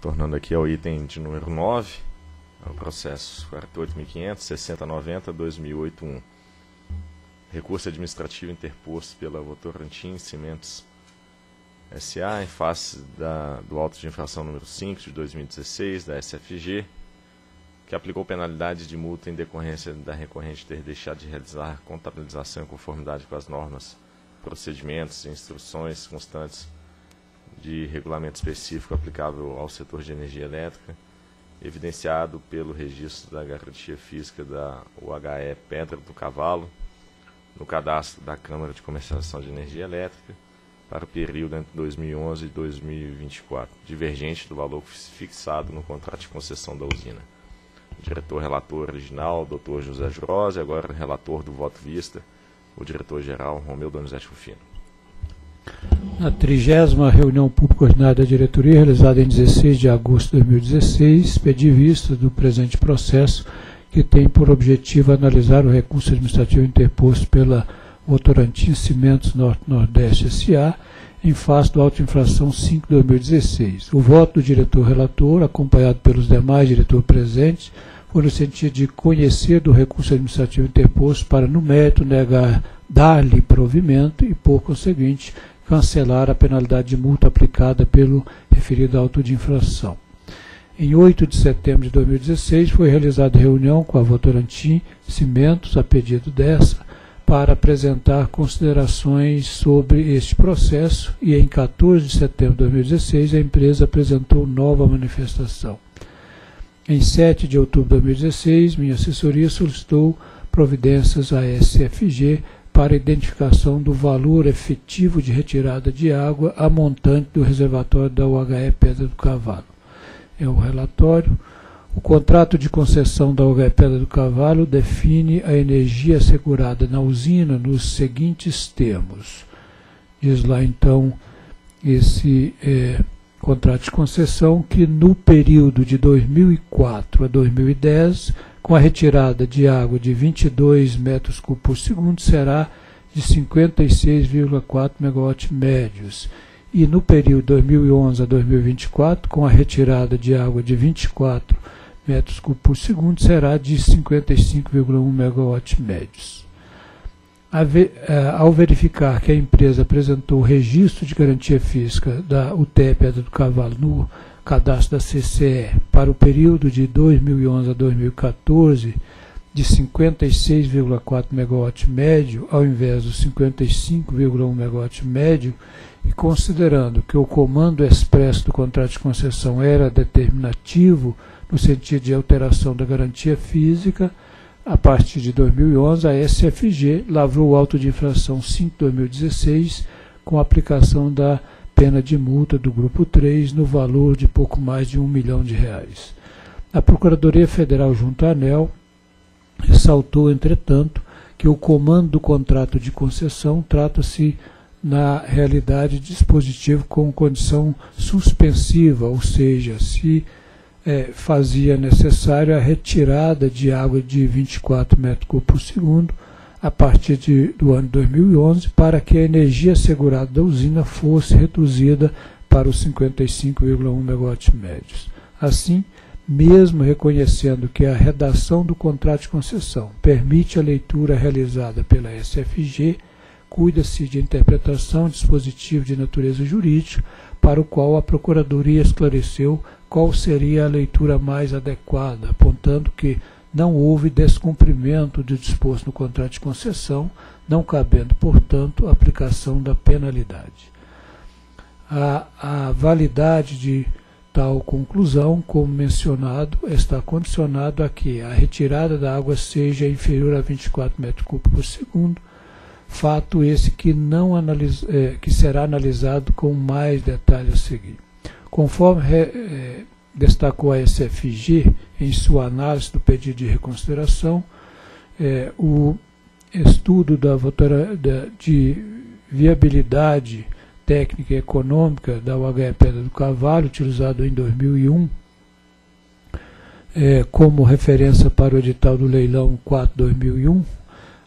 Tornando aqui ao item de número 9, ao processo 48.500.6090.2081. Recurso administrativo interposto pela Votorantim Cimentos S.A. em face do auto de infração número 5 de 2016 da SFG, que aplicou penalidade de multa em decorrência da recorrente ter deixado de realizar contabilização em conformidade com as normas, procedimentos e instruções constantes de regulamento específico aplicável ao setor de energia elétrica, evidenciado pelo registro da garantia física da UHE Pedra do Cavalo no cadastro da Câmara de Comercialização de Energia Elétrica para o período entre 2011 e 2024, divergente do valor fixado no contrato de concessão da usina. O diretor-relator original, Dr. José Jurhosa, e agora o relator do voto vista, o diretor-geral, Romeu Donizete Rufino. Na 30ª reunião pública ordinária da diretoria, realizada em 16 de agosto de 2016, pedi vista do presente processo, que tem por objetivo analisar o recurso administrativo interposto pela Votorantim Cimentos N/NE S.A. em face do auto de infração 5/2016. O voto do diretor-relator, acompanhado pelos demais diretores presentes, foi no sentido de conhecer do recurso administrativo interposto para, no mérito, negar dar-lhe provimento e, por conseguinte, cancelar a penalidade de multa aplicada pelo referido auto de infração. Em 8 de setembro de 2016, foi realizada reunião com a Votorantim Cimentos, a pedido dessa, para apresentar considerações sobre este processo e, em 14 de setembro de 2016, a empresa apresentou nova manifestação. Em 7 de outubro de 2016, minha assessoria solicitou providências à SFG para a identificação do valor efetivo de retirada de água a montante do reservatório da UHE Pedra do Cavalo. É o relatório. O contrato de concessão da UHE Pedra do Cavalo define a energia assegurada na usina nos seguintes termos. Diz lá, então, esse contrato de concessão, que no período de 2004 a 2010, com a retirada de água de 22 metros cúbicos por segundo, será de 56,4 megawatt médios. E no período 2011 a 2024, com a retirada de água de 24 metros cúbicos por segundo, será de 55,1 megawatt médios. Ao verificar que a empresa apresentou o registro de garantia física da UTE Pedra do Cavalo no cadastro da CCE para o período de 2011 a 2014 de 56,4 megawatt médio ao invés do 55,1 megawatt médio, e considerando que o comando expresso do contrato de concessão era determinativo no sentido de alteração da garantia física, a partir de 2011, a SFG lavrou o auto de infração 5/2016 com a aplicação da pena de multa do grupo 3 no valor de pouco mais de R$ 1 milhão. A Procuradoria Federal junto à ANEEL ressaltou, entretanto, que o comando do contrato de concessão trata-se, na realidade, de dispositivo com condição suspensiva, ou seja, se fazia necessário a retirada de água de 24 metros cúbicos por segundo a partir do ano 2011 para que a energia assegurada da usina fosse reduzida para os 55,1 megawatt médios. Assim, mesmo reconhecendo que a redação do contrato de concessão permite a leitura realizada pela SFG, cuida-se de interpretação de dispositivo de natureza jurídica, para o qual a Procuradoria esclareceu qual seria a leitura mais adequada, apontando que não houve descumprimento do disposto no contrato de concessão, não cabendo, portanto, a aplicação da penalidade. A validade de tal conclusão, como mencionado, está condicionado a que a retirada da água seja inferior a 24 metros cúbicos por segundo, fato esse que, que será analisado com mais detalhe a seguir. Conforme destacou a SFG em sua análise do pedido de reconsideração, o estudo de viabilidade técnica e econômica da UHE Pedra do Cavalo, utilizado em 2001, como referência para o edital do leilão 4/2001,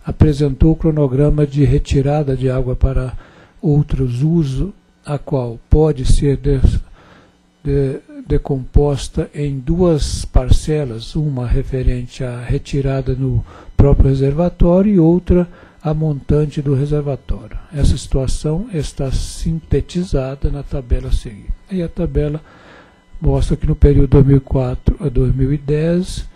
apresentou o cronograma de retirada de água para outros usos, a qual pode ser decomposta em duas parcelas, uma referente à retirada no próprio reservatório e outra a montante do reservatório. Essa situação está sintetizada na tabela a seguir. E a tabela mostra que no período 2004 a 2010,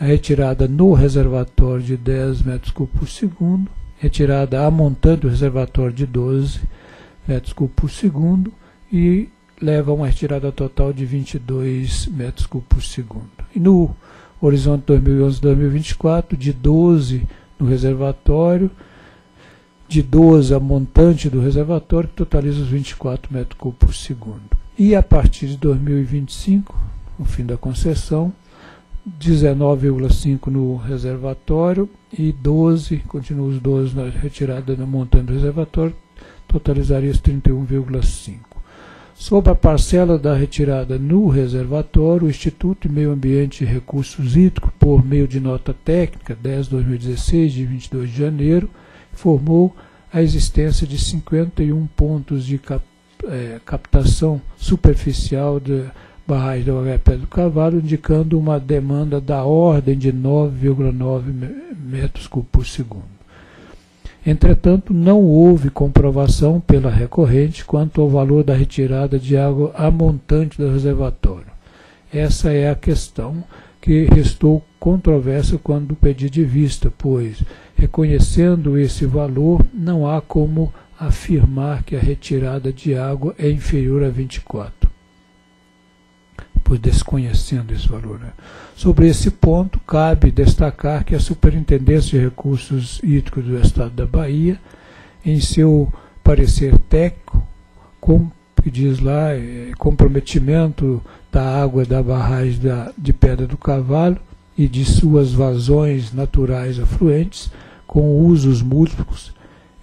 a retirada no reservatório de 10 metros cúbicos por segundo, retirada a montante do reservatório de 12 metros cúbicos por segundo e leva a uma retirada total de 22 metros cúbicos por segundo. E no horizonte 2011-2024, de 12 no reservatório, de 12 a montante do reservatório, que totaliza os 24 metros cúbicos por segundo. E a partir de 2025, o fim da concessão, 19,5 no reservatório e 12, continua os 12 na retirada na montante do reservatório, totalizaria os 31,5. Sobre a parcela da retirada no reservatório, o Instituto de Meio Ambiente e Recursos Hídricos, por meio de nota técnica 10/2016, de 22 de janeiro, informou a existência de 51 pontos de captação superficial de barragem da UHE Pedra do Cavalo, indicando uma demanda da ordem de 9,9 metros cúbicos por segundo. Entretanto, não houve comprovação pela recorrente quanto ao valor da retirada de água a montante do reservatório. Essa é a questão que restou controvérsia quando pedi de vista, pois, reconhecendo esse valor, não há como afirmar que a retirada de água é inferior a 24. Pois desconhecendo esse valor. Sobre esse ponto, cabe destacar que a Superintendência de Recursos Hídricos do Estado da Bahia, em seu parecer técnico, que diz lá, comprometimento da água da barragem de Pedra do Cavalo e de suas vazões naturais afluentes, com usos múltiplos,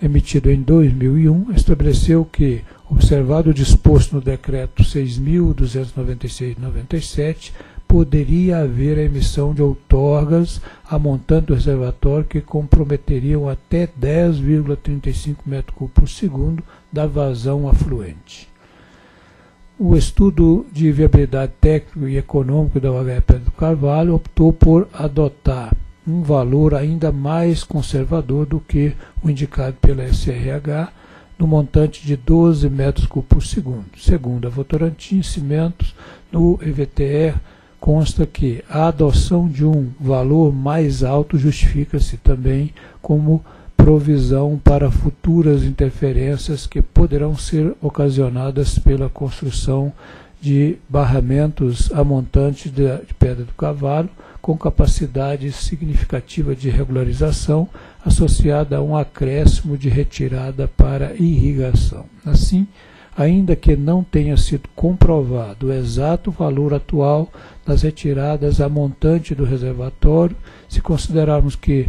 emitido em 2001, estabeleceu que, observado o disposto no decreto 6.296/97, poderia haver a emissão de outorgas a montante do reservatório que comprometeriam até 10,35 metros cúbicos por segundo da vazão afluente. O estudo de viabilidade técnico e econômico da UHE Pedra do Cavalo optou por adotar um valor ainda mais conservador do que o indicado pela SRH, no montante de 12 metros cúbicos por segundo. Segundo a Votorantim Cimentos, no EVTR consta que a adoção de um valor mais alto justifica-se também como provisão para futuras interferências que poderão ser ocasionadas pela construção de barramentos a montante de Pedra do Cavalo, com capacidade significativa de regularização, associada a um acréscimo de retirada para irrigação. Assim, ainda que não tenha sido comprovado o exato valor atual das retiradas a montante do reservatório, se considerarmos que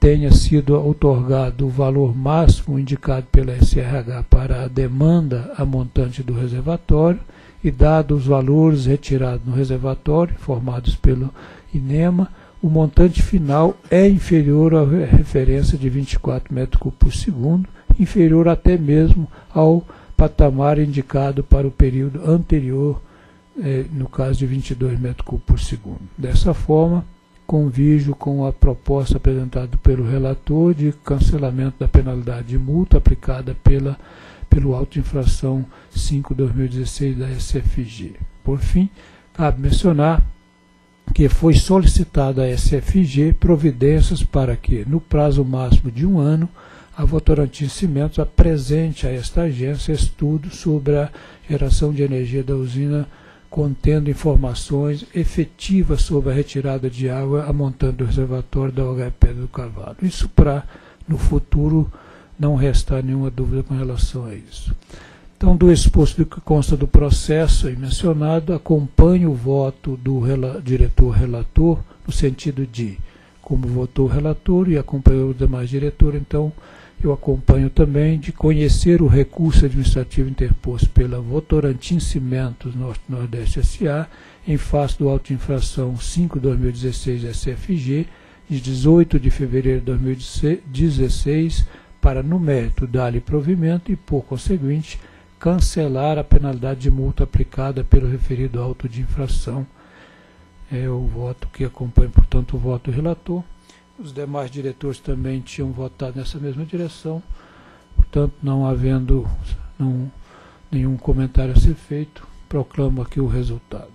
tenha sido outorgado o valor máximo indicado pela SRH para a demanda a montante do reservatório, e dados os valores retirados no reservatório, informados pelo INEMA, o montante final é inferior à referência de 24 metros cúbicos por segundo, inferior até mesmo ao patamar indicado para o período anterior, no caso de 22 metros cúbicos por segundo. Dessa forma, convijo com a proposta apresentada pelo relator de cancelamento da penalidade de multa aplicada pelo auto de infração 5/2016 da SFG. Por fim, cabe mencionar que foi solicitada à SFG providências para que, no prazo máximo de um ano, a Votorantim Cimentos apresente a esta agência estudo sobre a geração de energia da usina, contendo informações efetivas sobre a retirada de água a montante do reservatório da UHE Pedra do Cavalo. Isso para, no futuro, não restar nenhuma dúvida com relação a isso. Então, do exposto do que consta do processo aí mencionado, acompanho o voto do diretor-relator no sentido de, como votou o relator e acompanhou o demais diretor, então eu acompanho também de conhecer o recurso administrativo interposto pela Votorantim Cimentos Norte-Nordeste S.A. em face do auto de infração 5/2016 SFG, de 18 de fevereiro de 2016, para no mérito dar-lhe provimento e, por conseguinte, cancelar a penalidade de multa aplicada pelo referido auto de infração. É o voto que acompanha, portanto, o voto do relator. Os demais diretores também tinham votado nessa mesma direção, portanto, não havendo nenhum comentário a ser feito, proclamo aqui o resultado.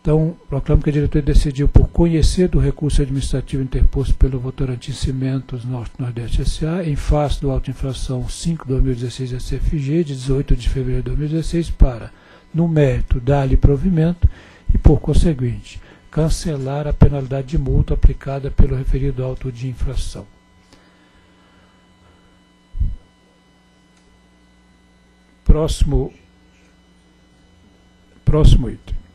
Então, proclamo que a diretoria decidiu por conhecer do recurso administrativo interposto pelo Votorantim Cimentos N/NE S.A. em face do auto de infração 5/2016 SFG, de 18 de fevereiro de 2016, para, no mérito, dar-lhe provimento e, por conseguinte, cancelar a penalidade de multa aplicada pelo referido auto de infração. Próximo item.